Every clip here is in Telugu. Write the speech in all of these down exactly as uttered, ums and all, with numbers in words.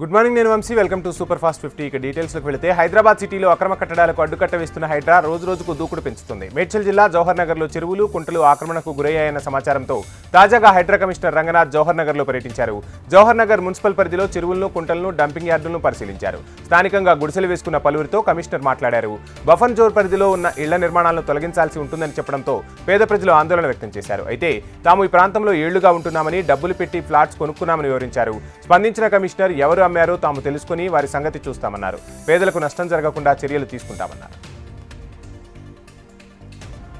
గుడ్ మార్నింగ్, నేను Vamshi. Welcome to super fast fifty. ఇక డీటెయిల్స్లోకి వెళితే, హైదరాబాద్ సిటీలో అక్రమ కట్టడాలకు అడ్డుకట్ట వేస్తున్న హైడ్రా రోజు రోజుకు దూకుడు పెంచుతుంది. మేడ్చల్ జిల్లా జవహర్ నగర్లో చెరువులు, కుంటలు ఆక్రమణకు గురయ్యాయన్న సమాచారంతో తాజాగా హైడ్రా కమిషనర్ రంగనాథ్ జవహర్ నగర్లో పర్యటించారు. జవహర్ నగర్ మున్సిపల్ పరిధిలో చెరువులను, కుంటలను, డంపింగ్ యార్డులను పరిశీలించారు. స్థానికంగా గుడిసెలు వేసుకున్న పలువురితో కమిషనర్ మాట్లాడారు. బఫన్ జోర్ పరిధిలో ఉన్న ఇళ్ల నిర్మాణాలను తొలగించాల్సి ఉంటుందని చెప్పడంతో పేద ప్రజలు ఆందోళన వ్యక్తం చేశారు. అయితే తాము ఈ ప్రాంతంలో ఏళ్లుగా ఉంటున్నామని, డబ్బులు పెట్టి ఫ్లాట్స్ కొనుక్కున్నామని వివరించారు. స్పందించిన కమిషనర్, ఎవరు అమ్మారో తాము తెలుసుకుని వారి సంగతి చూస్తామన్నారు. పేదలకు నష్టం జరగకుండా చర్యలు తీసుకుంటామన్నారు.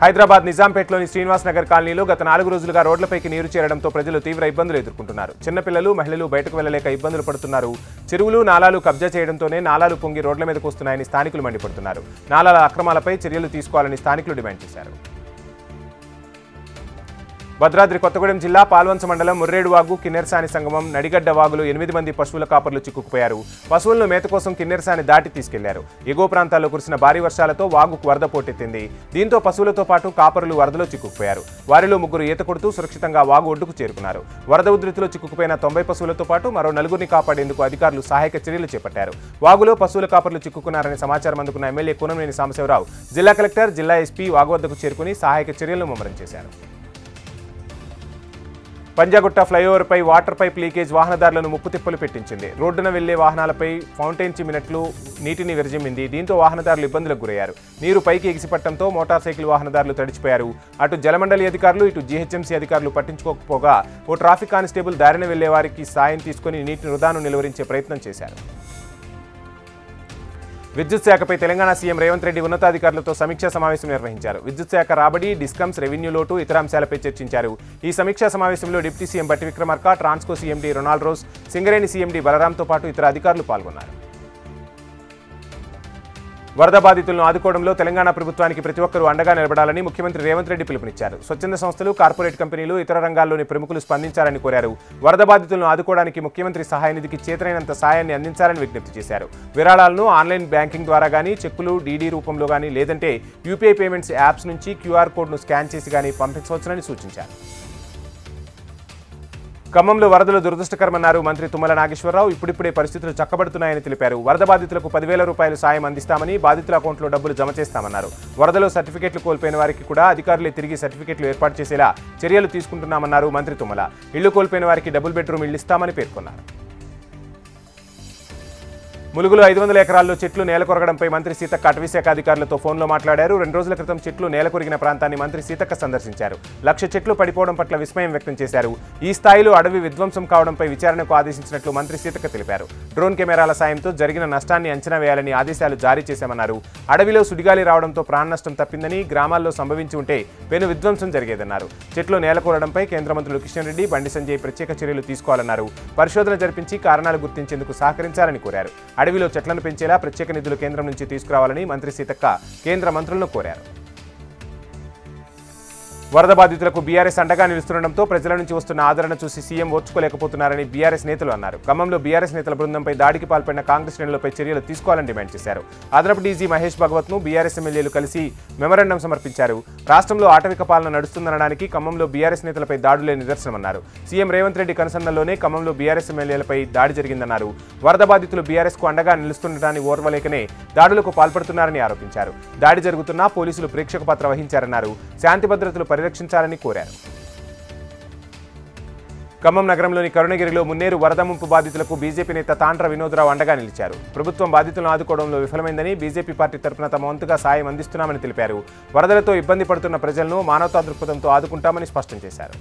హైదరాబాద్ నిజాంపేటలోని శ్రీనివాస్ నగర్ కాలనీలో గత నాలుగు రోజులుగా రోడ్లపైకి నీరు చేరడంతో ప్రజలు తీవ్ర ఇబ్బందులు ఎదుర్కొంటున్నారు. చిన్నపిల్లలు, మహిళలు బయటకు వెళ్లలేక ఇబ్బందులు పడుతున్నారు. చెరువులు, నాలాలు కబ్జా చేయడంతోనే నాలాలు పొంగి రోడ్ల మీదకు వస్తున్నాయని స్థానికులు మండిపడుతున్నారు. నాలాల అక్రమాలపై చర్యలు తీసుకోవాలని స్థానికులు డిమాండ్ చేశారు. భద్రాద్రి కొత్తగూడెం జిల్లా పాల్వంచ మండలం ముర్రేడువాగు కిన్నెరసాని సంగమం నడిగడ్డ వాగులో ఎనిమిది మంది పశువుల కాపర్లు చిక్కుకుపోయారు. పశువులను మేత కోసం కిన్నెరసాని దాటి తీసుకెళ్లారు. ఎగువ ప్రాంతాల్లో కురిసిన భారీ వర్షాలతో వాగుకు వరద పోటెత్తింది. దీంతో పశువులతో పాటు కాపర్లు వరదలో చిక్కుకుపోయారు. వారిలో ముగ్గురు ఈత కొడుతూ సురక్షితంగా వాగు ఒడ్డుకు చేరుకున్నారు. వరద ఉధృతిలో చిక్కుకుపోయిన తొంభై పశువులతో పాటు మరో నలుగురిని కాపాడేందుకు అధికారులు సహాయక చర్యలు చేపట్టారు. వాగులో పశువుల కాపర్లు చిక్కుకున్నారనే సమాచారం అందుకున్న ఎమ్మెల్యే కూనంనేని సాంబశివరావు జిల్లా కలెక్టర్, జిల్లా ఎస్పీ వాగు వద్దకు చేరుకుని సహాయక చర్యలను ముమ్మరం చేశారు. పంజాగుట్ట ఫ్లైఓవర్పై వాటర్ పైప్ లీకేజ్ వాహనదారులను ముప్పు తిప్పలు పెట్టించింది. రోడ్డున వెళ్లే వాహనాలపై ఫౌంటైన్ చిమ్మినట్లు నీటిని విరజిమ్మింది. దీంతో వాహనదారులు ఇబ్బందులకు గురయ్యారు. నీరు పైకి ఎగిసిపట్టడంతో మోటార్ సైకిల్ వాహనదారులు తడిచిపోయారు. అటు జలమండలి అధికారులు, ఇటు జీహెచ్ఎంసీ అధికారులు పట్టించుకోకపోగా ఓ ట్రాఫిక్ కానిస్టేబుల్ దారిన వెళ్లే వారికి సాయం తీసుకుని నీటిని వృధాను నిలువరించే ప్రయత్నం చేశారు. విద్యుత్ శాఖపై తెలంగాణ సీఎం రేవంత్ రెడ్డి ఉన్నతాధికారులతో సమీక్షా సమావేశం నిర్వహించారు. విద్యుత్ శాఖ రాబడి, డిస్కమ్స్, రెవెన్యూ లోటు, ఇతర అంశాలపై చర్చించారు. ఈ సమీక్షా సమావేశంలో deputy CM Bhatti Vikramarka, Transco CMD Ronald rose, Singareni CMD బలరాంతో పాటు ఇతర అధికారులు పాల్గొన్నారు. వరద బాధితులను ఆదుకోవడంలో తెలంగాణ ప్రభుత్వానికి ప్రతి ఒక్కరూ అండగా నిలబడాలని ముఖ్యమంత్రి రేవంత్ రెడ్డి పిలుపునిచ్చారు. స్వచ్ఛంద సంస్థలు, కార్పొరేట్ కంపెనీలు, ఇతర రంగాల్లోని ప్రముఖులు స్పందించాలని కోరారు. వరద బాధితులను ఆదుకోవడానికి ముఖ్యమంత్రి సహాయ నిధికి చేతనైనంత సాయాన్ని అందించాలని విజ్ఞప్తి చేశారు. విరాళాలను ఆన్లైన్ బ్యాంకింగ్ ద్వారా కానీ, చెక్కులు డీడీ రూపంలో కానీ, లేదంటే యూపీఐ పేమెంట్స్ యాప్స్ నుంచి క్యూఆర్ కోడ్ను స్కాన్ చేసి కానీ పంపించవచ్చునని సూచించారు. ఖమ్మంలో వరదలు దురదృష్టకరమన్నారు మంత్రి తుమ్మల నాగేశ్వరరావు. ఇప్పుడిప్పుడే పరిస్థితులు చక్కబడుతున్నాయని తెలిపారు. వరద బాధితులకు పదివేల రూపాయలు సాయం అందిస్తామని, బాధితుల అకౌంట్లో డబ్బులు జమ చేస్తామన్నారు. వరదలో సర్టిఫికెట్లు కోల్పోయిన వారికి కూడా అధికారులే తిరిగి సర్టిఫికెట్లు ఏర్పాటు చేసేలా చర్యలు తీసుకుంటున్నామన్నారు మంత్రి తుమ్మల. ఇళ్లు కోల్పోయిన వారికి డబుల్ బెడ్రూమ్ ఇళ్లు ఇస్తామని పేర్కొన్నారు. ములుగులో ఐదు వందల ఎకరాల్లో చెట్లు నేలకొరగడంపై మంత్రి సీతక్క అటవీశాఖ అధికారులతో ఫోన్లో మాట్లాడారు. రెండు రోజుల క్రితం చెట్లు నేలకొరిగిన ప్రాంతాన్ని మంత్రి సీతక్క సందర్శించారు. లక్ష చెట్లు పడిపోవడం పట్ల విస్మయం వ్యక్తం చేశారు. ఈ స్థాయిలో అడవి విధ్వంసం కావడంపై విచారణకు ఆదేశించినట్లు మంత్రి సీతక్క తెలిపారు. డ్రోన్ కెమెరాల సాయంతో జరిగిన నష్టాన్ని అంచనా వేయాలని ఆదేశాలు జారీ చేశామన్నారు. అడవిలో సుడిగాలి రావడంతో ప్రాణ నష్టం తప్పిందని, గ్రామాల్లో సంభవించి ఉంటే పెను విధ్వంసం జరిగేదన్నారు. చెట్లు నేలకొరడంపై కేంద్ర మంత్రులు కిషన్ రెడ్డి, బండి సంజయ్ ప్రత్యేక చర్యలు తీసుకోవాలన్నారు. పరిశోధన జరిపించి కారణాలు గుర్తించేందుకు సహకరించాలని కోరారు. అడవిలో చెట్లను పెంచేలా ప్రత్యేక నిధులు కేంద్రం నుంచి తీసుకురావాలని మంత్రి సీతక్క కేంద్ర మంత్రులను కోరారు. వరద బాధితులకు బీఆర్ఎస్ అండగా నిలుస్తుండటంతో ప్రజల నుంచి వస్తున్న ఆదరణ చూసి సీఎం ఓర్చుకోలేకపోతున్నారని బీఆర్ఎస్ నేతలు అన్నారు. ఖమ్మంలో బీఆర్ఎస్ నేతల బృందంపై దాడికి పాల్పడిన కాంగ్రెస్ శ్రేణులపై చర్యలు తీసుకోవాలని డిమాండ్ చేశారు. అదనపు డీజీ మహేష్ భగవత్ను బీఆర్ఎస్ ఎమ్మెల్యేలు కలిసి మెమరాండం సమర్పించారు. రాష్ట్రంలో ఆటవిక పాలన నడుస్తుందనడానికి ఖమ్మంలో బీఆర్ఎస్ నేతలపై దాడులే నిదర్శనమన్నారు. సీఎం రేవంత్ రెడ్డి కనుసన్నల్లోనే ఖమ్మంలో బీఆర్ఎస్ ఎమ్మెల్యేలపై దాడి జరిగిందన్నారు. వరద బాధితులు బీఆర్ఎస్కు అండగా నిలుస్తుండటాన్ని ఓర్వలేకనే దాడులకు పాల్పడుతున్నారని ఆరోపించారు. దాడి జరుగుతున్నా పోలీసులు ప్రేక్షక పాత్ర వహించారన్నారు. శాంతి భద్రతలు పరిరక్షించాలని కోరారు. ఖమ్మం నగరంలోని కరుణగిరిలో మున్నేరు వరద ముంపు బాధితులకు బీజేపీ నేత తాండ్ర వినోదరావు అండగా నిలిచారు. ప్రభుత్వం బాధితులను ఆదుకోవడంలో విఫలమైందని, బీజేపీ పార్టీ తరఫున తమ వంతుగా సాయం అందిస్తున్నామని తెలిపారు. వరదలతో ఇబ్బంది పడుతున్న ప్రజలను మానవతా దృక్పథంతో ఆదుకుంటామని స్పష్టం చేశారు.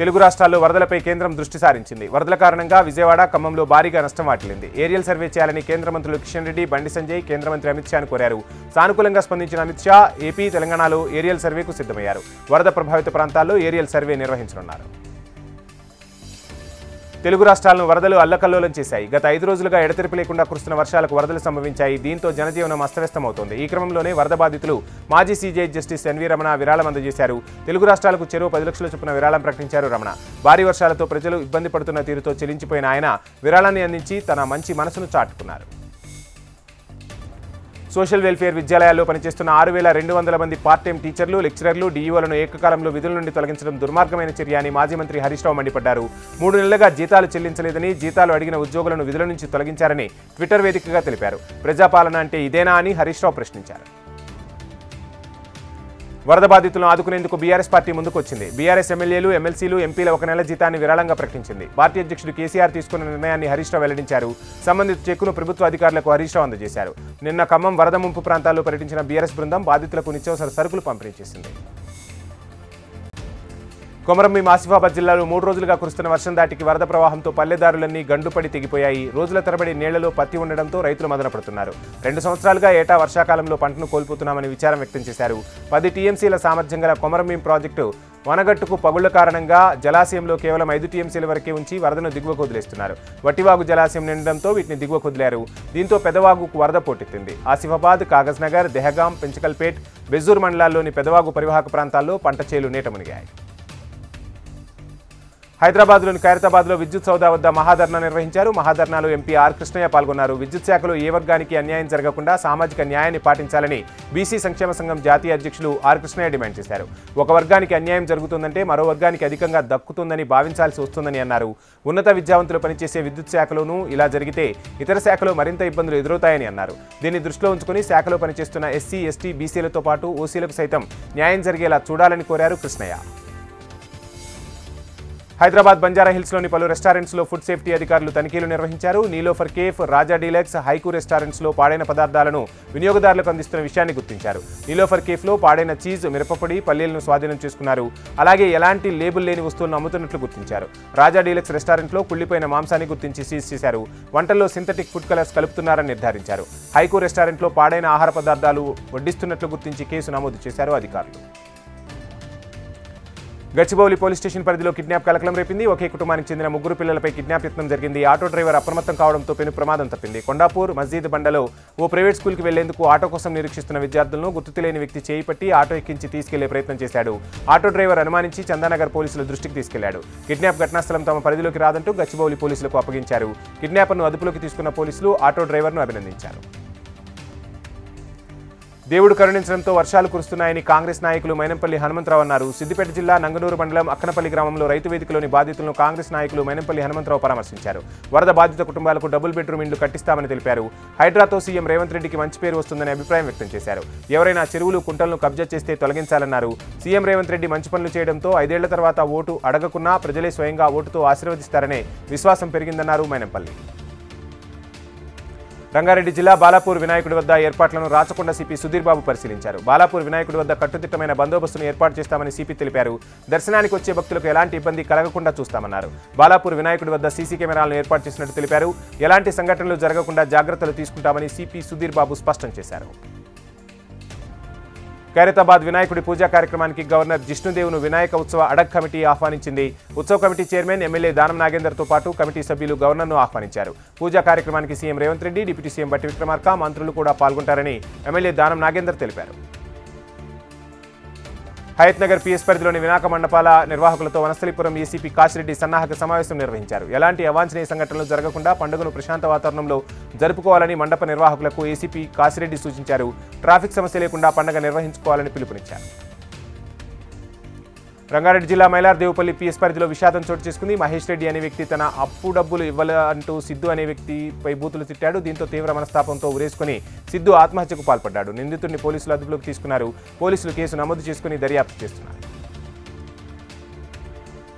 తెలుగు రాష్ట్రాల్లో వరదలపై కేంద్రం దృష్టి సారించింది. వరదల కారణంగా విజయవాడ, ఖమ్మంలో భారీగా నష్టం వాటిల్లింది. ఏరియల్ సర్వే చేయాలని కేంద్ర మంత్రులు కిషన్ రెడ్డి, బండి సంజయ్, కేంద్ర మంత్రి అమిత్ షాను కోరారు. సానుకూలంగా స్పందించిన అమిత్ షా ఏపీ, తెలంగాణలో ఏరియల్ సర్వేకు సిద్ధమయ్యారు. వరద ప్రభావిత ప్రాంతాల్లో ఏరియల్ సర్వే నిర్వహించనున్నారు. తెలుగు రాష్ట్రాలను వరదలు అల్లకల్లోలం చేశాయి. గత ఐదు రోజులుగా ఎడతెరిపి లేకుండా కురుస్తున్న వర్షాలకు వరదలు సంభవించాయి. దీంతో జనజీవనం అస్తవ్యస్తమవుతోంది. ఈ క్రమంలోనే వరద బాధితులు మాజీ సీజే జస్టిస్ ఎన్వీ రమణ విరాళం అందజేశారు. తెలుగు రాష్ట్రాలకు చెరో పది లక్షల చొప్పున విరాళం ప్రకటించారు రమణ. భారీ వర్షాలతో ప్రజలు ఇబ్బంది పడుతున్న తీరుతో చెలించిపోయిన ఆయన విరాళాన్ని అందించి తన మంచి మనసును చాటుకున్నారు. సోషల్ వెల్ఫేర్ విద్యాలయాల్లో పనిచేస్తున్న ఆరు వేల రెండు వందల మంది పార్ట్ టైం టీచర్లు, లెక్చరర్లు, డీఈఓలను ఏకకాలంలో విధుల నుండి తొలగించడం దుర్మార్గమైన చర్య అని మాజీ మంత్రి హరీష్ రావు మండిపడ్డారు. మూడు నెలలుగా జీతాలు చెల్లించలేదని, జీతాలు అడిగిన ఉద్యోగులను విధుల నుంచి తొలగించారని ట్విట్టర్ వేదికగా తెలిపారు. ప్రజాపాలన అంటే ఇదేనా అని హరీష్ రావు ప్రశ్నించారు. వరద బాధితులను ఆదుకునేందుకు బీఆర్ఎస్ పార్టీ ముందుకొచ్చింది. బీఆర్ఎస్ ఎమ్మెల్యేలు, ఎమ్మెల్సీలు, ఎంపీల ఒక నెల జీతాన్ని విరాళంగా ప్రకటించింది. పార్టీ అధ్యక్షుడు కేసీఆర్ తీసుకున్న నిర్ణయాన్ని హరీష్ రావు వెల్లడించారు. సంబంధిత చెక్కును ప్రభుత్వ అధికారులకు హరీష్ రావు అందజేశారు. నిన్న ఖమ్మం వరద ముంపు ప్రాంతాల్లో పర్యటించిన బీఆర్ఎస్ బృందం బాధితులకు నిత్యావసర సరుకులు పంపిణీ చేసింది. కొమరంభీం, ఆసిఫాబాద్ జిల్లాలో మూడు రోజులుగా కురుస్తున్న వర్షం దాటికి వరద ప్రవాహంతో పల్లెదారులన్నీ గండుపడి తెగిపోయాయి. రోజుల తరబడి నీళ్లలో పత్తి ఉండడంతో రైతులు మదనపడుతున్నారు. రెండు సంవత్సరాలుగా ఏటా వర్షాకాలంలో పంటను కోల్పోతున్నామని విచారం వ్యక్తం చేశారు. పది టీఎంసీల సామర్థ్యం గల కొమరంభీం ప్రాజెక్టు వనగట్టుకు పగుళ్ల కారణంగా జలాశయంలో కేవలం ఐదు టీఎంసీల వరకే ఉంచి వరదను దిగువకు వదిలేస్తున్నారు. వట్టివాగు జలాశయం నిండడంతో వీటిని దిగువకు వదిలారు. దీంతో పెదవాగుకు వరద పోటెత్తింది. ఆసిఫాబాద్, కాగజ్నగర్, దహగాం, పెంచకల్పేట్, బెజూర్ మండలాల్లోని పెదవాగు పరివాహక ప్రాంతాల్లో పంట చేలు నీట మునిగాయి. హైదరాబాద్లోని ఖైరతాబాద్లో విద్యుత్ సౌదా వద్ద మహాధర్నా నిర్వహించారు. మహాధర్నాలో ఎంపీ ఆర్ కృష్ణయ్య పాల్గొన్నారు. విద్యుత్ శాఖలో ఏ వర్గానికి అన్యాయం జరగకుండా సామాజిక న్యాయాన్ని పాటించాలని బీసీ సంక్షేమ సంఘం జాతీయ అధ్యక్షులు ఆర్ కృష్ణయ్య డిమాండ్ చేశారు. ఒక వర్గానికి అన్యాయం జరుగుతుందంటే మరో వర్గానికి అధికంగా దక్కుతుందని భావించాల్సి వస్తుందని అన్నారు. ఉన్నత విద్యావంతులు పనిచేసే విద్యుత్ శాఖలోనూ ఇలా జరిగితే ఇతర శాఖలో మరింత ఇబ్బందులు ఎదురవుతాయని అన్నారు. దీన్ని దృష్టిలో ఉంచుకుని శాఖలో పనిచేస్తున్న ఎస్సీ, ఎస్టీ, బీసీలతో పాటు ఓసీలకు సైతం న్యాయం జరిగేలా చూడాలని కోరారు కృష్ణయ్య. హైదరాబాద్ బంజారాహిల్స్లోని పలు రెస్టారెంట్స్లో ఫుడ్ సేఫ్టీ అధికారులు తనిఖీలు నిర్వహించారు. Niloufer cafe, Raja deluxe, Haiku రెస్టారెంట్స్లో పాడైన పదార్థాలను వినియోగదారులకు అందిస్తున్న విషయాన్ని గుర్తించారు. నీలోఫర్ కేఫ్లో పాడైన చీజ్, మిరపపొడి, పల్లీలను స్వాధీనం చేసుకున్నారు. అలాగే ఎలాంటి లేబుల్ లేని వస్తువులను అమ్ముతున్నట్లు గుర్తించారు. రాజా డీలక్స్ రెస్టారెంట్లో కుళ్ళిపోయిన మాంసాన్ని గుర్తించి సీజ్ చేశారు. వంటల్లో సింథటిక్ ఫుడ్ కలర్స్ కలుపుతున్నారని నిర్ధారించారు. హైకూ రెస్టారెంట్లో పాడైన ఆహార పదార్థాలు వడ్డిస్తున్నట్లు గుర్తించి కేసు నమోదు చేశారు అధికారులు. గచ్చిబౌలి పోలీస్ స్టేషన్ పరిధిలో కిడ్నాప్ కలకలం రేపింది. ఒకే కుటుంబానికి చెందిన ముగ్గురు పిల్లలపై కిడ్నాప్ యత్నం జరిగింది. ఆటో డ్రైవర్ అప్రమత్తం కావడంతో పెను ప్రమాదం తప్పింది. కొండాపూర్ మస్జీద్ బండలో ఓ ప్రైవేట్ స్కూల్కి వెళ్లేందుకు ఆటో కోసం నిరీక్షిస్తున్న విద్యార్థులను గుర్తు లేని వ్యక్తి చేయి పట్టి ఆటో ఎక్కించి తీసుకెళ్లే ప్రయత్నం చేశాడు. ఆటో డ్రైవర్ అనుమానించి చందానగర్ పోలీసుల దృష్టికి తీసుకెళ్లాడు. కిడ్నాప్ ఘటనాస్థలం తమ పరిధిలోకి రాదంటూ గచ్చిబౌలి పోలీసులకు అప్పగించారు. కిడ్నాపర్ను అదుపులోకి తీసుకున్న పోలీసులు ఆటో డ్రైవర్ను అభినందించారు. దేవుడు కరుణించడంతో వర్షాలు కురుస్తున్నాయని కాంగ్రెస్ నాయకులు మైనంపల్లి హనుమంతరావు అన్నారు. సిద్దిపేట జిల్లా నంగనూరు మండలం అక్కనపల్లి గ్రామంలో రైతు వేదికలోని బాధితులను కాంగ్రెస్ నాయకులు మైనంపల్లి హనుమంతరావు పరామర్శించారు. వరద బాధిత కుటుంబాలకు డబుల్ బెడ్రూమ్ ఇండ్లు కట్టిస్తామని తెలిపారు. హైడ్రాతో సీఎం రేవంత్ రెడ్డికి మంచి పేరు వస్తుందని అభిప్రాయం వ్యక్తం చేశారు. ఎవరైనా చెరువులు, కుంటలను కబ్జా చేస్తే తొలగించాలన్నారు. సీఎం రేవంత్ రెడ్డి మంచి పనులు చేయడంతో ఐదేళ్ల తర్వాత ఓటు అడగకున్నా ప్రజలే స్వయంగా ఓటుతో ఆశీర్వదిస్తారనే విశ్వాసం పెరిగిందన్నారు మైనంపల్లి. రంగారెడ్డి జిల్లా బాలాపూర్ వినాయకుడి వద్ద ఏర్పాట్లను రాచకొండ సిపి సుధీర్ బాబు పరిశీలించారు. బాలాపూర్ వినాయకుడి వద్ద కట్టుదిట్టమైన బందోబస్తును ఏర్పాటు చేస్తామని సిపి తెలిపారు. దర్శనానికి వచ్చే భక్తులకు ఎలాంటి ఇబ్బంది కలగకుండా చూస్తామన్నారు. బాలాపూర్ వినాయకుడి వద్ద సీసీ కెమెరాలను ఏర్పాటు చేసినట్టు తెలిపారు. ఎలాంటి సంఘటనలు జరగకుండా జాగ్రత్తలు తీసుకుంటామని సిపి సుధీర్ బాబు స్పష్టం చేశారు. ఖైరతాబాద్ వినాయకుడి పూజా కార్యక్రమానికి గవర్నర్ జిష్ణుదేవ్ను వినాయక ఉత్సవ అడగ్ కమిటీ ఆహ్వానించింది. ఉత్సవ కమిటీ చైర్మన్, ఎమ్మెల్యే దానం నాగేందర్తో పాటు కమిటీ సభ్యులు గవర్నర్ను ఆహ్వానించారు. పూజా కార్యక్రమానికి CM Revanth Reddy, deputy CM Bhatti Vikramarka, మంత్రులు కూడా పాల్గొంటారని ఎమ్మెల్యే దానం నాగేందర్ తెలిపారు. హయత్నగర్ పిఎస్ పరిధిలోని వినాయక మండపాల నిర్వాహకులతో వనస్థలిపురం ఏసీపీ కాశిరెడ్డి సన్నాహక సమావేశం నిర్వహించారు. ఎలాంటి అవాంఛనీయ సంఘటనలు జరగకుండా పండుగను ప్రశాంత వాతావరణంలో జరుపుకోవాలని మండప నిర్వాహకులకు ఏసీపీ కాశిరెడ్డి సూచించారు. ట్రాఫిక్ సమస్య లేకుండా పండుగ నిర్వహించుకోవాలని పిలుపునిచ్చారు. రంగారెడ్డి జిల్లా మైలార్దేవుపల్లి పిఎస్ పరిధిలో విషాదం చోటు చేసుకుంది. మహేష్ రెడ్డి అనే వ్యక్తి తన అప్పు డబ్బులు ఇవ్వాలంటూ సిద్ధు అనే వ్యక్తిపై బూతులు తిట్టాడు. దీంతో తీవ్ర మనస్తాపంతో ఉరేసుకుని సిద్ధు ఆత్మహత్యకు పాల్పడ్డాడు. నిందితుడిని పోలీసులు అదుపులోకి తీసుకున్నారు. పోలీసులు కేసు నమోదు చేసుకుని దర్యాప్తు చేస్తున్నారు.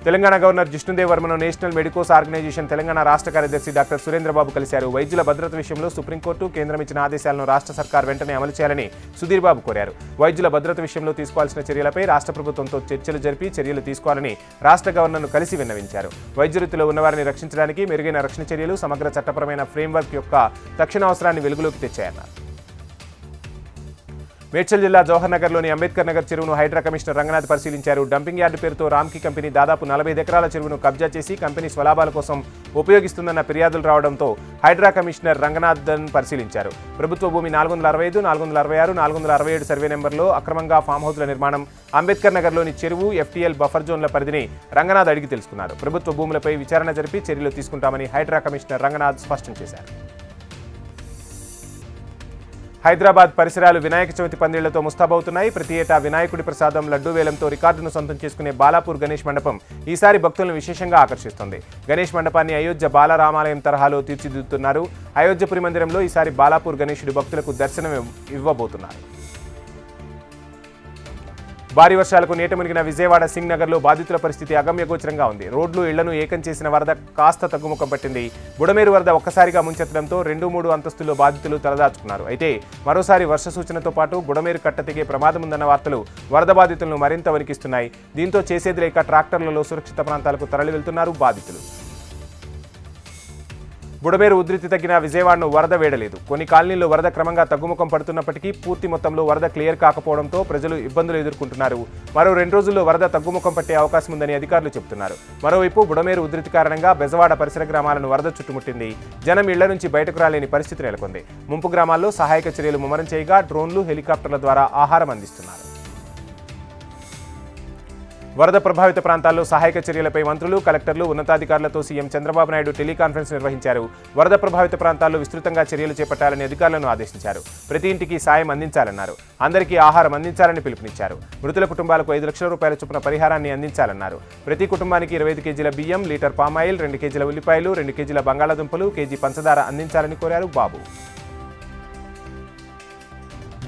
తెలంగాణ గవర్నర్ జిష్ణుదేవ్ వర్మను నేషనల్ మెడికోస్ ఆర్గనైజేషన్ తెలంగాణ రాష్ట్ర కార్యదర్శి డాక్టర్ సురేంద్రబాబు కలిశారు. వైద్యుల భద్రత విషయంలో సుప్రీంకోర్టు, కేంద్రం ఇచ్చిన ఆదేశాలను రాష్ట్ర సర్కార్ వెంటనే అమలు చేయాలని సుధీర్ బాబు కోరారు. వైద్యుల భద్రత విషయంలో తీసుకోవాల్సిన చర్యలపై రాష్ట్ర ప్రభుత్వంతో చర్చలు జరిపి చర్యలు తీసుకోవాలని రాష్ట్ర గవర్నర్ను కలిసి విన్నవించారు. వైద్య వృత్తిలో ఉన్నవారిని రక్షించడానికి మెరుగైన రక్షణ చర్యలు, సమగ్ర చట్టపరమైన ఫ్రేమ్వర్క్ యొక్క తక్షణ అవసరాన్ని వెలుగులోకి తెచ్చాయన్నారు. మేడ్చల్ జిల్లా జవహర్ నగర్లోని అంబేద్కర్ నగర్ చెరువును హైడ్రా కమిషనర్ రంగనాథ్ పరిశీలించారు. డంపింగ్ యార్డు పేరుతో రామ్కి కంపెనీ దాదాపు నలభై ఎకరాల చెరువును కబ్జా చేసి కంపెనీ స్వలాభాల కోసం ఉపయోగిస్తుందన్న ఫిర్యాదులు రావడంతో హైడ్రా కమిషనర్ రంగనాథ్ను పరిశీలించారు. ప్రభుత్వ భూమి నాలుగు వందల అరవై ఐదు, నాలుగు వందల అరవై ఆరు, నాలుగు వందల అరవై ఏడు సర్వే నెంబర్లో అక్రమంగా ఫామ్ హౌస్ల నిర్మాణం, అంబేద్కర్ నగర్లోని చెరువు, ఎఫ్టీఎల్ బఫర్ జోన్ల పరిధిని రంగనాథ్ అడిగి తెలుసుకున్నారు. ప్రభుత్వ భూములపై విచారణ జరిపి చర్యలు తీసుకుంటామని హైడ్రా కమిషనర్ రంగనాథ్ స్పష్టం చేశారు. హైదరాబాద్ పరిసరాలు వినాయక చవితి పందిళ్లతో ముస్తాబవుతున్నాయి. ప్రతి ఏటా వినాయకుడి ప్రసాదం లడ్డూ వేలంతో రికార్డును సొంతం చేసుకునే బాలాపూర్ గణేష్ మండపం ఈసారి భక్తులను విశేషంగా ఆకర్షిస్తుంది. గణేష్ మండపాన్ని అయోధ్య బాలరామాలయం తరహాలో తీర్చిదిద్దుతున్నారు. అయోధ్యపురి మందిరంలో ఈసారి బాలాపూర్ గణేశుడి భక్తులకు దర్శనం ఇవ్వబోతున్నారు. భారీ వర్షాలకు నీట మునిగిన విజయవాడ సింగ్ నగర్లో బాధితుల పరిస్థితి అగమ్యగోచరంగా ఉంది. రోడ్లు ఇళ్లను ఏకం చేసిన వరద కాస్త తగ్గుముఖం పట్టింది. బుడమేరు వరద ఒక్కసారిగా ముంచెత్తడంతో రెండు మూడు అంతస్తుల్లో బాధితులు తలదాచుకున్నారు. అయితే మరోసారి వర్ష సూచనతో పాటు బుడమేరు కట్ట తెగే ప్రమాదం ఉందన్న వార్తలు వరద బాధితులను మరింత వణికిస్తున్నాయి. దీంతో చేసేది లేక ట్రాక్టర్లలో సురక్షిత ప్రాంతాలకు తరలి వెళ్తున్నారు బాధితులు. బుడమేరు ఉధృతి తగ్గిన విజయవాడను వరద వేడలేదు. కొన్ని కాలనీల్లో వరద క్రమంగా తగ్గుముఖం పడుతున్నప్పటికీ పూర్తి మొత్తంలో వరద క్లియర్ కాకపోవడంతో ప్రజలు ఇబ్బందులు ఎదుర్కొంటున్నారు. మరో రెండు రోజుల్లో వరద తగ్గుముఖం పట్టే అవకాశం ఉందని అధికారులు చెబుతున్నారు. మరోవైపు బుడమేరు ఉధృతి కారణంగా బెజవాడ పరిసర గ్రామాలను వరద చుట్టుముట్టింది. జనం ఇళ్ల నుంచి బయటకు రాలేని పరిస్థితి నెలకొంది. ముంపు గ్రామాల్లో సహాయక చర్యలు ముమ్మరం చేయగా డ్రోన్లు, హెలికాప్టర్ల ద్వారా ఆహారం అందిస్తున్నారు. వరద ప్రభావిత ప్రాంతాల్లో సహాయక చర్యలపై మంత్రులు, కలెక్టర్లు, ఉన్నతాధికారులతో సీఎం చంద్రబాబు నాయుడు టెలికాన్ఫరెన్స్ నిర్వహించారు. వరద ప్రభావిత ప్రాంతాల్లో విస్తృతంగా చర్యలు చేపట్టాలని అధికారులను ఆదేశించారు. ప్రతి ఇంటికి సాయం అందించాలన్నారు. అందరికీ ఆహారం అందించాలని పిలుపునిచ్చారు. మృతుల కుటుంబాలకు ఐదు లక్షల రూపాయల చొప్పున పరిహారాన్ని అందించాలన్నారు. ప్రతి కుటుంబానికి ఇరవై ఐదు కేజీల బియ్యం, లీటర్ పామాయిల్, రెండు కేజీల ఉల్లిపాయలు, రెండు కేజీల బంగాళాదుంపలు, కేజీ పంచదార అందించాలని కోరారు బాబు.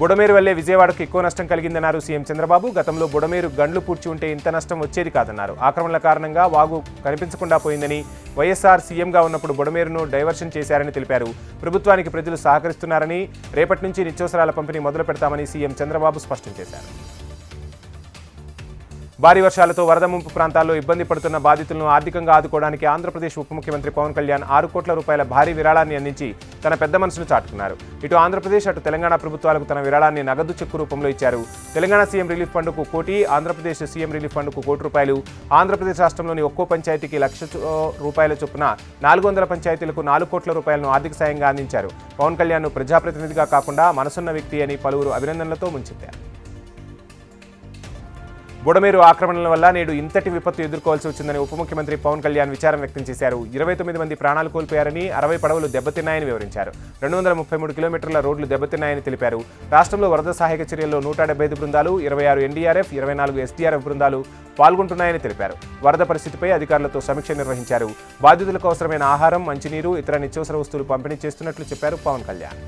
బుడమేరు వల్లే విజయవాడకు ఎక్కువ నష్టం కలిగిందన్నారు సీఎం చంద్రబాబు. గతంలో బుడమేరు గండ్లు పూడ్చి ఉంటే ఇంత నష్టం వచ్చేది కాదన్నారు. ఆక్రమణల కారణంగా వాగు కనిపించకుండా పోయిందని, వైఎస్ఆర్ సీఎంగా ఉన్నప్పుడు బుడమేరును డైవర్షన్ చేశారని తెలిపారు. ప్రభుత్వానికి ప్రజలు సహకరిస్తున్నారని, రేపటి నుంచి నిత్యావసరాల పంపిణీ మొదలు పెడతామని సీఎం చంద్రబాబు స్పష్టం చేశారు. భారీ వర్షాలతో వరద ముంపు ప్రాంతాల్లో ఇబ్బంది పడుతున్న బాధితులను ఆర్థికంగా ఆదుకోవడానికి ఆంధ్రప్రదేశ్ ఉప ముఖ్యమంత్రి పవన్ కళ్యాణ్ ఆరు కోట్ల రూపాయల భారీ విరాళాన్ని అందించి తన పెద్ద మనసును చాటుకున్నారు. ఇటు ఆంధ్రప్రదేశ్, అటు తెలంగాణ ప్రభుత్వాలకు తన విరాళాన్ని నగదు చెక్కు రూపంలో ఇచ్చారు. తెలంగాణ సీఎం రిలీఫ్ ఫండ్కు కోటి, ఆంధ్రప్రదేశ్ సీఎం రిలీఫ్ ఫండ్కు కోటి రూపాయలు, ఆంధ్రప్రదేశ్ రాష్ట్రంలోని ఒక్కో పంచాయతీకి లక్ష రూపాయల చొప్పున నాలుగు వందల పంచాయతీలకు నాలుగు కోట్ల రూపాయలను ఆర్థిక సాయంగా అందించారు. పవన్ కళ్యాణ్ను ప్రజాప్రతినిధిగా కాకుండా మనసున్న వ్యక్తి అని పలువురు అభినందనలతో ముంచెత్తారు. బుడమేరు ఆక్రమణల వల్ల నేడు ఇంతటి విపత్తు ఎదుర్కోవాల్సి వచ్చిందని ఉప ముఖ్యమంత్రి పవన్ కళ్యాణ్ విచారం వ్యక్తం చేశారు. ఇరవై తొమ్మిది మంది ప్రాణాలు కోల్పోయారని, అరవై పడవలు దెబ్బతిన్నాయని వివరించారు. రెండు వందల ముప్పై మూడు కిలోమీటర్ల రోడ్లు దెబ్బతిన్నాయని తెలిపారు. రాష్ట్రంలో వరద సహాయక చర్యల్లో నూట డెబ్బై ఐదు బృందాలు, ఇరవై ఆరు ఎన్డీఆర్ఎఫ్, ఇరవై నాలుగు ఎస్డీఆర్ఎఫ్ బృందాలు పాల్గొంటున్నాయని తెలిపారు. వరద పరిస్థితిపై అధికారులతో సమీక్ష నిర్వహించారు. బాధితులకు అవసరమైన ఆహారం, మంచినీరు, ఇతర నిత్యావసర వస్తువులు పంపిణీ చేస్తున్నట్లు చెప్పారు పవన్ కళ్యాణ్.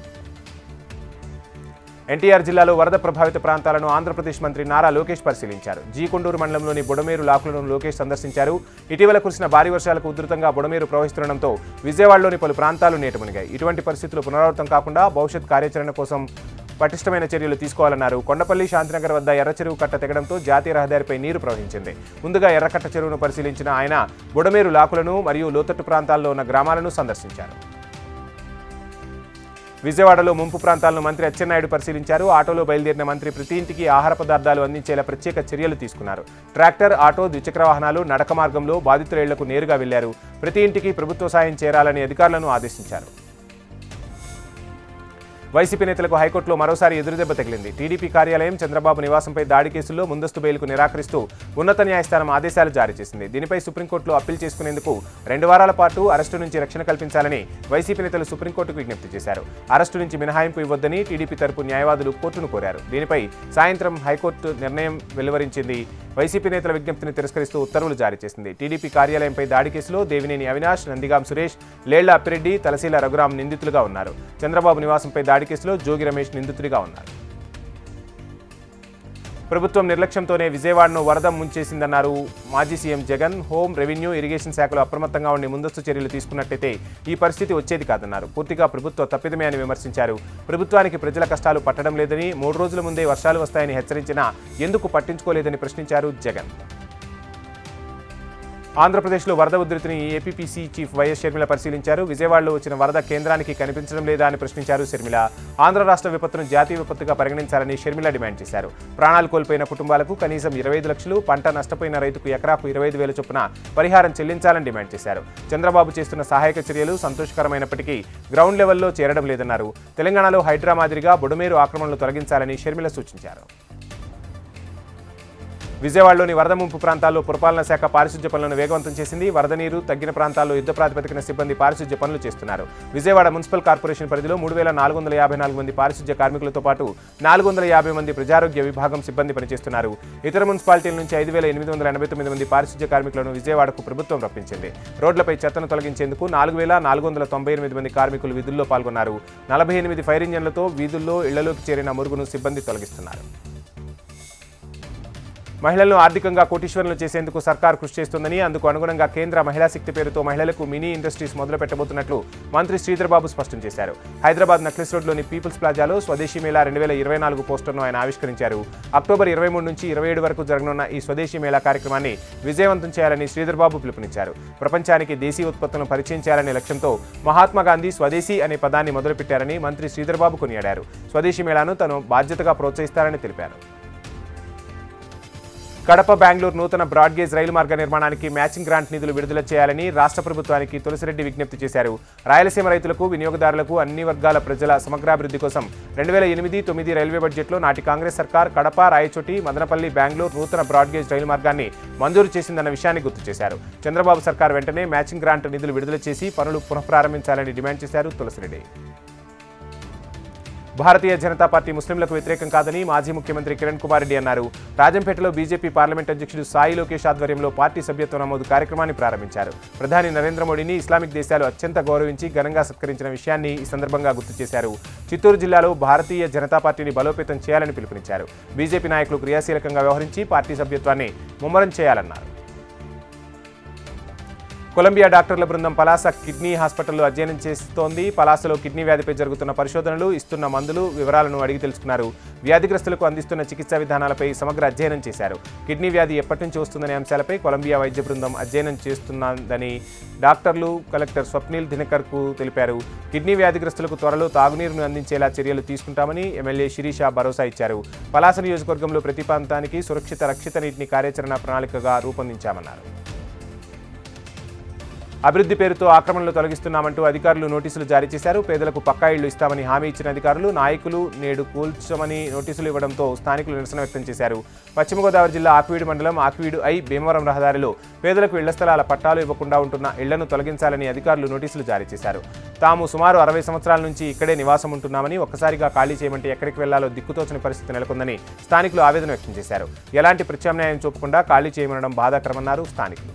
ఎన్టీఆర్ జిల్లాలో వరద ప్రభావిత ప్రాంతాలను ఆంధ్రప్రదేశ్ మంత్రి నారా లోకేష్ పరిశీలించారు. జీ కొండూరు మండలంలోని బుడమేరు లాకులను లోకేష్ సందర్శించారు. ఇటీవల కురిసిన భారీ వర్షాలకు ఉధృతంగా బుడమేరు ప్రవహిస్తుండటంతో విజయవాడలోని పలు ప్రాంతాలు నీట మునిగాయి. ఇటువంటి పరిస్థితులు పునరావృతం కాకుండా భవిష్యత్ కార్యాచరణ కోసం పటిష్టమైన చర్యలు తీసుకోవాలన్నారు. కొండపల్లి, శాంతినగర్ వద్ద ఎర్ర చెరువు కట్ట తెగడంతో జాతీయ రహదారిపై నీరు ప్రవహించింది. ముందుగా ఎర్రకట్ట చెరువును పరిశీలించిన ఆయన బుడమేరు లాకులను మరియు లోతట్టు ప్రాంతాల్లో ఉన్న గ్రామాలను సందర్శించారు. విజయవాడలో ముంపు ప్రాంతాలను మంత్రి అచ్చెన్నాయుడు పరిశీలించారు. ఆటోలో బయలుదేరిన మంత్రి ప్రతి ఇంటికి ఆహార పదార్థాలు అందించేలా ప్రత్యేక చర్యలు తీసుకున్నారు. ట్రాక్టర్, ఆటో, ద్విచక్ర వాహనాలు నడక మార్గంలో బాధితుల ఇళ్లకు నేరుగా వెళ్లారు. ప్రతి ఇంటికి ప్రభుత్వ సాయం చేరాలని అధికారులను ఆదేశించారు. వైసీపీ నేతలకు హైకోర్టులో మరోసారి ఎదురుదెబ్బ తగిలింది. టీడీపీ కార్యాలయం చంద్రబాబు నివాసంపై దాడి కేసుల్లో ముందస్తు బెయిల్కు నిరాకరిస్తూ ఉన్నత న్యాయస్థానం ఆదేశాలు జారీ చేసింది. దీనిపై సుప్రీంకోర్టులో అప్పీల్ చేసుకునేందుకు రెండు వారాల పాటు అరెస్టు నుంచి రక్షణ కల్పించాలని వైసీపీ నేతలు సుప్రీంకోర్టుకు విజ్ఞప్తి చేశారు. అరెస్టు నుంచి మినహాయింపు ఇవ్వొద్దని టీడీపీ తరపు న్యాయవాదులు కోర్టును కోరారు. దీనిపై సాయంత్రం హైకోర్టు నిర్ణయం వెలువరించింది. వైసీపీ నేతల విజ్ఞప్తిని తిరస్కరిస్తూ ఉత్తర్వులు జారీ చేసింది. టీడీపీ కార్యాలయంపై దాడి కేసులో దేవినేని అవినాష్, నందిగాం సురేష్, లేళ్ల అప్పిరెడ్డి, తలశీల రఘురాం నిందితులుగా ఉన్నారు. చంద్రబాబు నివాసంపై దాడి కేసులో జోగి రమేష్ నిందితుడిగా ఉన్నారు. ప్రభుత్వం నిర్లక్ష్యంతోనే విజయవాడను వరద ముంచేసిందన్నారు మాజీ CM Jagan. Home, revenue, irrigation శాఖలు అప్రమత్తంగా ఉండి ముందస్తు చర్యలు తీసుకున్నట్టయితే ఈ పరిస్థితి వచ్చేది కాదన్నారు. పూర్తిగా ప్రభుత్వ తప్పిదమే అని విమర్శించారు. ప్రభుత్వానికి ప్రజల కష్టాలు పట్టడం లేదని, మూడు రోజుల ముందే వర్షాలు వస్తాయని హెచ్చరించినా ఎందుకు పట్టించుకోలేదని ప్రశ్నించారు జగన్. ఆంధ్రప్రదేశ్లో వరద ఉధృతిని ఏపీపీసీ చీఫ్ వైఎస్ షర్మిల పరిశీలించారు. విజయవాడలో వచ్చిన వరద కేంద్రానికి కనిపించడం లేదా అని ప్రశ్నించారు షర్మిల. ఆంధ్ర రాష్ట్ర విపత్తును జాతీయ విపత్తుగా పరిగణించాలని షర్మిల డిమాండ్ చేశారు. ప్రాణాలు కోల్పోయిన కుటుంబాలకు కనీసం ఇరవై ఐదు లక్షలు, పంట నష్టపోయిన రైతుకు ఎకరాకు ఇరవై ఐదు వేల చొప్పున పరిహారం చెల్లించాలని డిమాండ్ చేశారు. చంద్రబాబు చేస్తున్న సహాయక చర్యలు సంతోషకరమైనప్పటికీ గ్రౌండ్ లెవెల్లో చేరడం లేదన్నారు. తెలంగాణలో హైడ్రా మాదిరిగా బుడమేరు ఆక్రమణలు తొలగించాలని షర్మిల సూచించారు. విజయవాడలోని వరద ముంపు ప్రాంతాల్లో పురపాలన శాఖ పారిశుధ్య పనులను వేగవంతం చేసింది. వరద నీరు తగ్గిన ప్రాంతాల్లో యుద్ధ ప్రాతిపదికన సిబ్బంది పారిశుధ్య పనులు చేస్తున్నారు. విజయవాడ మున్సిపల్ కార్పొరేషన్ పరిధిలో మూడు వేల నాలుగు వందల యాభై నాలుగు మంది పారిశుధ్య కార్మికులతో పాటు నాలుగు వందల యాభై మంది ప్రజారోగ్య విభాగం సిబ్బంది పనిచేస్తున్నారు. ఇతర మున్సిపాలిటీల నుంచి ఐదు వేల ఎనిమిది వందల ఎనభై తొమ్మిది మంది పారిశుధ్య కార్మికులను విజయవాడకు ప్రభుత్వం రప్పించింది. రోడ్లపై చెత్తను తొలగించేందుకు నాలుగు వేల నాలుగు వందల తొంభై ఎనిమిది మంది కార్మికులు విధుల్లో పాల్గొన్నారు. నలభై ఎనిమిది ఫైర్ ఇంజన్లతో వీధుల్లో ఇళ్లలోకి చేరిన మురుగును సిబ్బంది తొలగిస్తున్నారు. మహిళలను ఆర్థికంగా కోటీశ్వరులు చేసేందుకు సర్కార్ కృషి చేస్తుందని, అందుకు అనుగుణంగా కేంద్ర మహిళా శక్తి పేరుతో మహిళలకు మినీ ఇండస్ట్రీస్ మొదలు పెట్టబోతున్నట్లు మంత్రి శ్రీధర్ బాబు స్పష్టం చేశారు. హైదరాబాద్ నక్లెస్ రోడ్లోని పీపుల్స్ ప్లాజాలో స్వదేశీ మేళా రెండు వేల ఇరవై నాలుగు పోస్టర్ను ఆయన ఆవిష్కరించారు. అక్టోబర్ ఇరవై మూడు నుంచి ఇరవై ఏడు వరకు జరగనున్న ఈ స్వదేశీ మేళా కార్యక్రమాన్ని విజయవంతం చేయాలని శ్రీధర్ బాబు పిలుపునిచ్చారు. ప్రపంచానికి దేశీ ఉత్పత్తులను పరిచయం చేయాలనే లక్ష్యంతో మహాత్మాగాంధీ స్వదేశీ అనే పదాన్ని మొదలుపెట్టారని మంత్రి శ్రీధర్ బాబు కొనియాడారు. స్వదేశీ మేళాను తాను బాధ్యతగా ప్రోత్సహిస్తారని తెలిపారు. కడప బెంగళూరు నూతన బ్రాడ్గేజ్ రైలు మార్గ నిర్మాణానికి మ్యాచింగ్ గ్రాంట్ నిధులు విడుదల చేయాలని రాష్ట్ర ప్రభుత్వానికి తులసిరెడ్డి విజ్ఞప్తి చేశారు. రాయలసీమ రైతులకు, వినియోగదారులకు, అన్ని వర్గాల ప్రజల సమగ్రాభివృద్ధి కోసం రెండు వేల ఎనిమిది తొమ్మిది రైల్వే బడ్జెట్లో నాటి కాంగ్రెస్ సర్కార్ కడప, రాయచోటి, మదనపల్లి, బెంగళూరు నూతన బ్రాడ్గేజ్ రైలు మార్గాన్ని మంజూరు చేసిందన్న విషయాన్ని గుర్తు చేశారు. చంద్రబాబు సర్కార్ వెంటనే మ్యాచింగ్ గ్రాంట్ నిధులు విడుదల చేసి పనులు పునఃప్రారంభించాలని డిమాండ్ చేశారు తులసిరెడ్డి. భారతీయ జనతా పార్టీ ముస్లింలకు వ్యతిరేకం కాదని మాజీ ముఖ్యమంత్రి కిరణ్ కుమార్ రెడ్డి అన్నారు. రాజంపేటలో బీజేపీ పార్లమెంట్ అధ్యక్షుడు సాయి లోకేష్ ఆధ్వర్యంలో పార్టీ సభ్యత్వ నమోదు కార్యక్రమాన్ని ప్రారంభించారు. ప్రధాని నరేంద్ర మోడీని ఇస్లామిక్ దేశాలు అత్యంత గౌరవించి ఘనంగా సత్కరించిన విషయాన్ని ఈ సందర్భంగా గుర్తు చేశారు. చిత్తూరు జిల్లాలో భారతీయ జనతా పార్టీని బలోపేతం చేయాలని పిలుపునిచ్చారు. బీజేపీ నాయకులు క్రియాశీలకంగా వ్యవహరించి పార్టీ సభ్యత్వాన్ని ముమ్మరం చేయాలన్నారు. కొలంబియా డాక్టర్ల బృందం పలాస కిడ్నీ హాస్పిటల్లో అధ్యయనం చేస్తోంది. పలాసలో కిడ్నీ వ్యాధిపై జరుగుతున్న పరిశోధనలు, ఇస్తున్న మందులు వివరాలను అడిగి తెలుసుకున్నారు. వ్యాధిగ్రస్తులకు అందిస్తున్న చికిత్సా విధానాలపై సమగ్ర అధ్యయనం చేశారు. కిడ్నీ వ్యాధి ఎప్పటి నుంచి వస్తుందనే అంశాలపై కొలంబియా వైద్య బృందం అధ్యయనం చేస్తున్నదని డాక్టర్లు కలెక్టర్ స్వప్నిల్ దినకర్కు తెలిపారు. కిడ్నీ వ్యాధిగ్రస్తులకు త్వరలో తాగునీరును అందించేలా చర్యలు తీసుకుంటామని ఎమ్మెల్యే శిరీష భరోసా ఇచ్చారు. పలాస నియోజకవర్గంలో ప్రతి ప్రాంతానికి సురక్షిత రక్షిత నీటిని కార్యాచరణ ప్రణాళికగా రూపొందించామన్నారు. అభివృద్ధి పేరుతో ఆక్రమణలు తొలగిస్తున్నామంటూ అధికారులు నోటీసులు జారీ చేశారు. పేదలకు పక్కా ఇళ్లు ఇస్తామని హామీ ఇచ్చిన అధికారులు, నాయకులు నేడు కూల్చమని నోటీసులు ఇవ్వడంతో స్థానికులు నిరసన వ్యక్తం చేశారు. పశ్చిమ గోదావరి జిల్లా ఆక్వీడు మండలం ఆక్వీడు ఐ భీమవరం రహదారిలో పేదలకు ఇళ్ల స్థలాల పట్టాలు ఇవ్వకుండా ఉంటున్న ఇళ్లను తొలగించాలని అధికారులు నోటీసులు జారీ చేశారు. తాము సుమారు అరవై సంవత్సరాల నుంచి ఇక్కడే నివాసం ఉంటున్నామని, ఒక్కసారిగా ఖాళీ చేయమంటే ఎక్కడికి వెళ్లాలో దిక్కుతోచని పరిస్థితి నెలకొందని స్థానికులు ఆవేదన వ్యక్తం చేశారు. ఎలాంటి ప్రత్యామ్నాయం చూపకుండా ఖాళీ చేయమనడం బాధాకరమన్నారు స్థానికులు.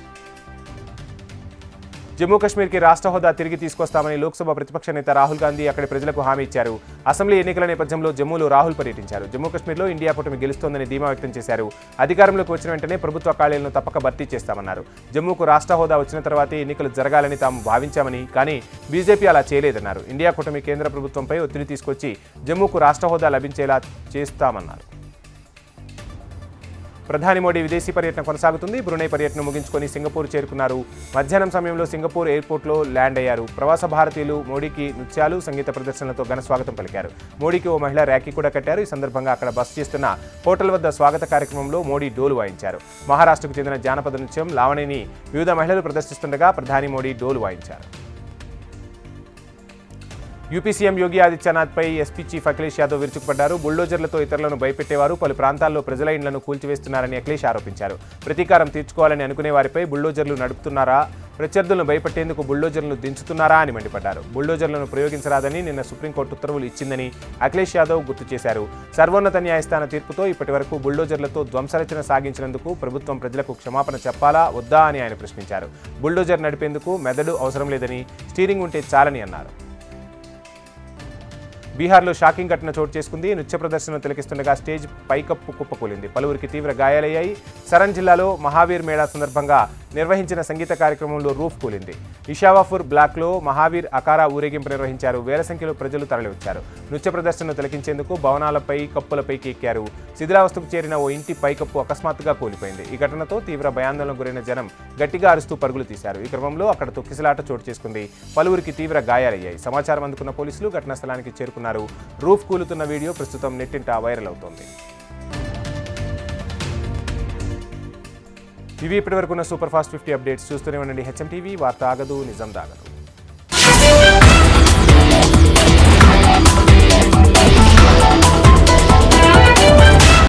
జమ్మూ కశ్మీర్కి రాష్ట్ర హోదా తిరిగి తీసుకొస్తామని లోక్సభ ప్రతిపక్ష నేత రాహుల్ గాంధీ అక్కడి ప్రజలకు హామీ ఇచ్చారు. అసెంబ్లీ ఎన్నికల నేపథ్యంలో జమ్మూలో రాహుల్ పర్యటించారు. జమ్మూ కశ్మీర్లో ఇండియా కూటమి గెలుస్తోందని ధీమా వ్యక్తం చేశారు. అధికారంలోకి వచ్చిన వెంటనే ప్రభుత్వ ఖాళీలను తప్పక భర్తీ చేస్తామన్నారు. జమ్మూకు రాష్ట్ర హోదా వచ్చిన తర్వాతే ఎన్నికలు జరగాలని తాము భావించామని, కానీ బీజేపీ అలా చేయలేదన్నారు. ఇండియా కూటమి కేంద్ర ప్రభుత్వంపై ఒత్తిడి తీసుకొచ్చి జమ్మూకు రాష్ట్ర హోదా లభించేలా చేస్తామన్నారు. ప్రధాని మోడీ విదేశీ పర్యటన కొనసాగుతుంది. బ్రునై పర్యటన ముగించుకొని సింగపూర్ చేరుకున్నారు. మధ్యాహ్నం సమయంలో సింగపూర్ ఎయిర్పోర్ట్లో ల్యాండ్ అయ్యారు. ప్రవాస భారతీయులు మోడీకి నృత్యాలు, సంగీత ప్రదర్శనలతో ఘన స్వాగతం పలికారు. మోడీకి ఓ మహిళ ర్యాకీ కూడా కట్టారు. ఈ సందర్భంగా అక్కడ బస చేస్తున్న హోటల్ వద్ద స్వాగత కార్యక్రమంలో మోడీ డోలు వాయించారు. మహారాష్ట్రకు చెందిన జానపద నృత్యం లావణిని వివిధ మహిళలు ప్రదర్శిస్తుండగా ప్రధాని మోడీ డోలు వాయించారు. యూపీ సీఎం యోగి ఆదిత్యనాథ్పై ఎస్పీ చీఫ్ అఖిలేష్ యాదవ్ విరుచుకుపడ్డారు. బుల్డోజర్లతో ఇతరులను భయపెట్టేవారు పలు ప్రాంతాల్లో ప్రజల ఇండ్లను కూల్చివేస్తున్నారని అఖిలేష్ ఆరోపించారు. ప్రతీకారం తీర్చుకోవాలని అనుకునే వారిపై బుల్డోజర్లు నడుపుతున్నారా, ప్రత్యర్థులను భయపెట్టేందుకు బుల్డోజర్లను దించుతున్నారా అని మండిపడ్డారు. బుల్డోజర్లను ప్రయోగించరాదని నిన్న సుప్రీంకోర్టు ఉత్తర్వులు ఇచ్చిందని అఖిలేష్ యాదవ్ గుర్తు చేశారు. సర్వోన్నత న్యాయస్థాన తీర్పుతో ఇప్పటి వరకు బుల్డోజర్లతో ధ్వంసరచన సాగించినందుకు ప్రభుత్వం ప్రజలకు క్షమాపణ చెప్పాలా వద్దా అని ఆయన ప్రశ్నించారు. బుల్డోజర్ నడిపేందుకు మెదడు అవసరం లేదని, స్టీరింగ్ ఉంటే చాలని అన్నారు. బీహార్లో షాకింగ్ ఘటన చోటు చేసుకుంది. నృత్య ప్రదర్శనను తిలకిస్తుండగా స్టేజ్ పైకప్పు కుప్పకూలింది. పలువురికి తీవ్ర గాయాలయ్యాయి. సరన్ జిల్లాలో మహావీర్ మేళా సందర్భంగా నిర్వహించిన సంగీత కార్యక్రమంలో రూఫ్ కూలింది. ఇషావాపూర్ బ్లాక్లో మహావీర్ అఖారా ఊరేగింపు నిర్వహించారు. వేల సంఖ్యలో ప్రజలు తరలివచ్చారు. నృత్య ప్రదర్శనను తిలకించేందుకు భవనాలపై కప్పులపైకి ఎక్కారు. శిథిలావస్థకు చేరిన ఓ ఇంటి పైకప్పు అకస్మాత్తుగా కూలిపోయింది. ఈ ఘటనతో తీవ్ర భయాందోళనకు గురైన జనం గట్టిగా అరుస్తూ పరుగులు తీశారు. ఈ క్రమంలో అక్కడ తొక్కిసలాట చోటు చేసుకుంది. పలువురికి తీవ్ర గాయాలయ్యాయి. సమాచారం అందుకున్న పోలీసులు ఘటనా స్థలానికి చేరుకున్నారు. రూఫ్ కూలుతున్న వీడియో ప్రస్తుతం నెట్టింట వైరల్ అవుతోంది. ఇవి ఇప్పటివరకు ఉన్న సూపర్ ఫాస్ట్ ఫిఫ్టీ అప్డేట్స్ చూస్తూనే ఉండండి హెచ్ఎం టీవీ. వార్త ఆగదు, నిజం దాగదు.